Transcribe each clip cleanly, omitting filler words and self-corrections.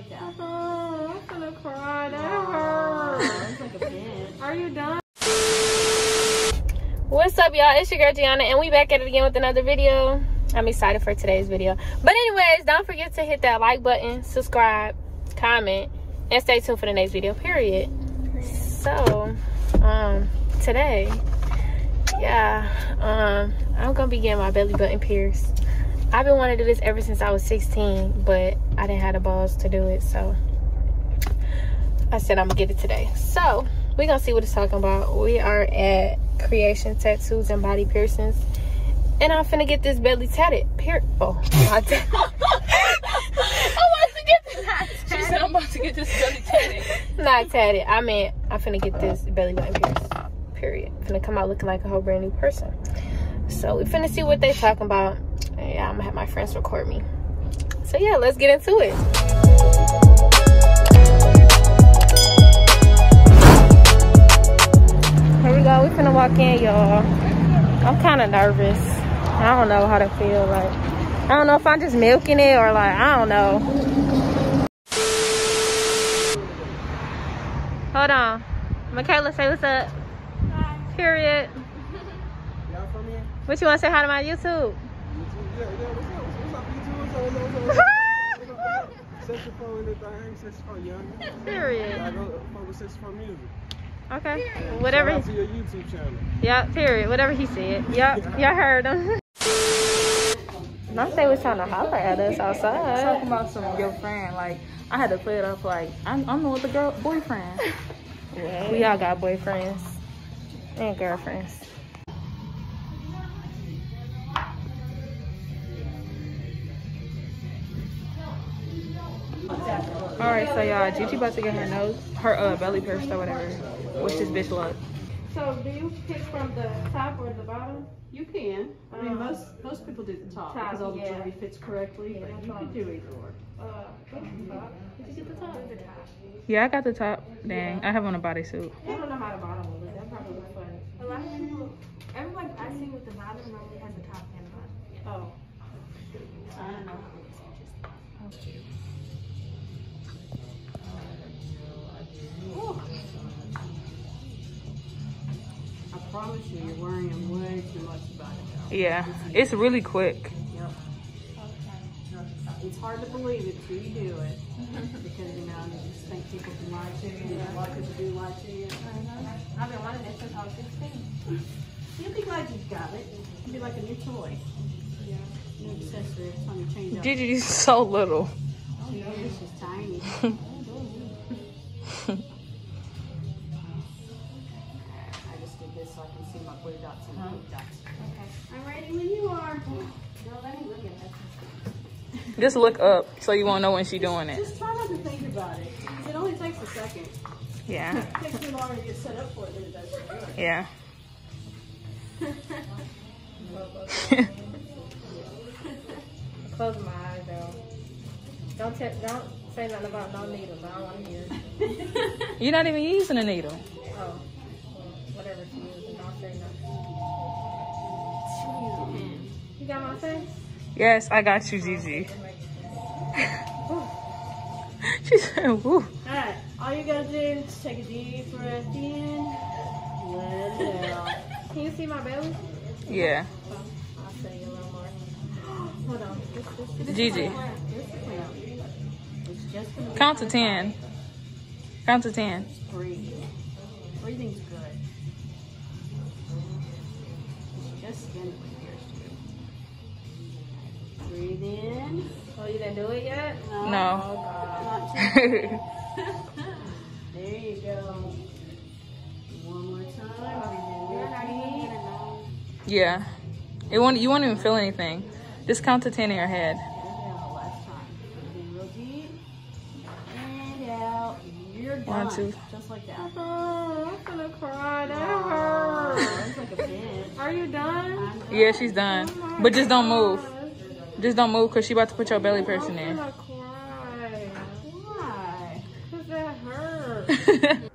like that. Oh, I'm gonna cry. That hurts. Like a bitch. Are you done? What's up, y'all? It's your girl Gianna, and we back at it again with another video. I'm excited for today's video. But anyways, don't forget to hit that like button, subscribe, comment, and stay tuned for the next video, period. So, today, I'm gonna be getting my belly button pierced. I've been wanting to do this ever since I was 16, but I didn't have the balls to do it, so I said I'm gonna get it today. So, we're gonna see what it's talking about. We are at Creation Tattoos and Body Piercings, and I'm finna get this belly tatted. I'm about to get this belly tatted. Not tatted. I mean, I'm finna get this belly button pierced. Period. Finna come out looking like a whole brand new person. So we finna see what they talking about. And yeah, I'm gonna have my friends record me. So yeah, let's get into it. Here we go, we finna walk in, y'all. I'm kind of nervous. I don't know how to feel. Like, I don't know if I'm just milking it or like, I don't know. Hold on. Michaela, say what's up. Hi. Period. Y'all from here? What you want to say hi to my YouTube? YouTube, yeah, what's up, YouTube? Search your phone, anything. Search your phone, young. Period. I go focus, search your phone music. Okay, period. Whatever. Shout out to your YouTube channel. Yep, period. Whatever he said. Yep, y'all heard him. Nonce was trying to holler at us outside. Talking about some your friend. Like, I had to play it off like, I'm with the girl boyfriend. Yeah. We all got boyfriends and girlfriends. Alright, so y'all, Gigi about to get her nose, her belly pierced or whatever. What's this bitch look? So, do you pick from the top or the bottom? You can. I mean, most people do the top because all the jewelry fits correctly, but you can do either or. Did you get the top? Yeah, I got the top. Dang, yeah. I have on a bodysuit. I don't know how the bottom will look. That probably looks funny. A lot of people, everyone I see with the bottom normally has the top and the bottom. Yeah. Oh. I don't know. Okay. I promise you, you're worrying way too much about it now. Yeah, it's really quick. Yep. Okay. It's hard to believe it till you do it. Because, you know, you just think people can lie to you. And why could you do lie to you? I've been wanting this since I was 16. You'll be glad you've got it. It'll be like a new toy. Yeah. New accessory every time you change up. Gigi's so little. Oh, no, it's just tiny. I just did this so I can see my blue dots and pink dots. Okay. I'm ready when you are. Girl, let me look at that. Just look up so you won't know when she's doing it. Just try not to think about it. It only takes a second. Yeah. It takes me longer to get set up for it than it does for you. Yeah. Close my eyes, though. Don't say nothing about no needles. I don't want to hear it. You're not even using a needle. Oh. Whatever she uses, don't say nothing. You got my face? Yes, I got you, Gigi. She said, woo. Alright, all you gotta do is take a deep breath in. Let it out. Can you see my belly? Yeah. I'll show you a little more. Hold on. This Gigi. Count to 10. Count to 10. Breathe. Breathing's good. It's just skin too. Breathe in. Oh, you didn't do it yet? No. Oh, there you go. One more time. Yeah. You won't even feel anything. Just count to 10 in your head. One, two. Just like that. Oh, I'm gonna cry. That hurts. Like a bitch. Are you done? Yeah, she's done. Oh, but just don't move. Just don't move because she about to put your belly piercing in. I'm gonna cry. Why? Because that hurts.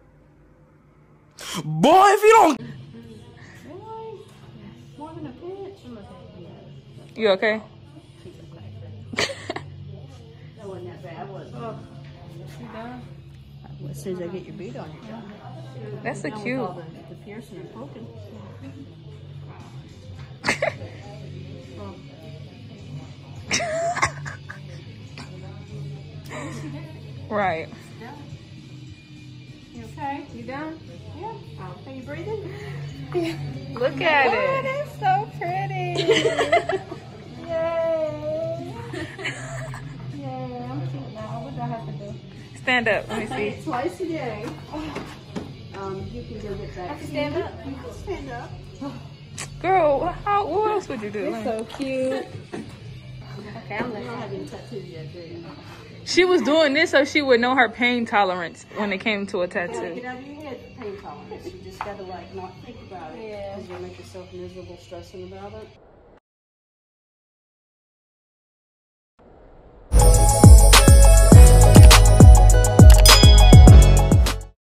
Boy, if you don't. Really? More than a bitch? I'm okay. You okay? She's okay. That wasn't that bad, was it? As soon as I get your bead on your job. That's so cute. The piercing and poking. Right. You okay? You done? Yeah. Are you breathing? Yeah. Look at it. It is so pretty. Yay. Yeah, I'm cute now. What do I have to do? Stand up. Let me see. Twice a day. You can go get that. I can stand up. You can stand up. Girl, what else would you do? You're so cute. Okay, I'm not having tattoos yet, do you? She was doing this so she would know her pain tolerance when it came to a tattoo. You gotta get out of your head for pain tolerance. You just gotta like not think about it. Yeah. Because you'll make yourself miserable stressing about it.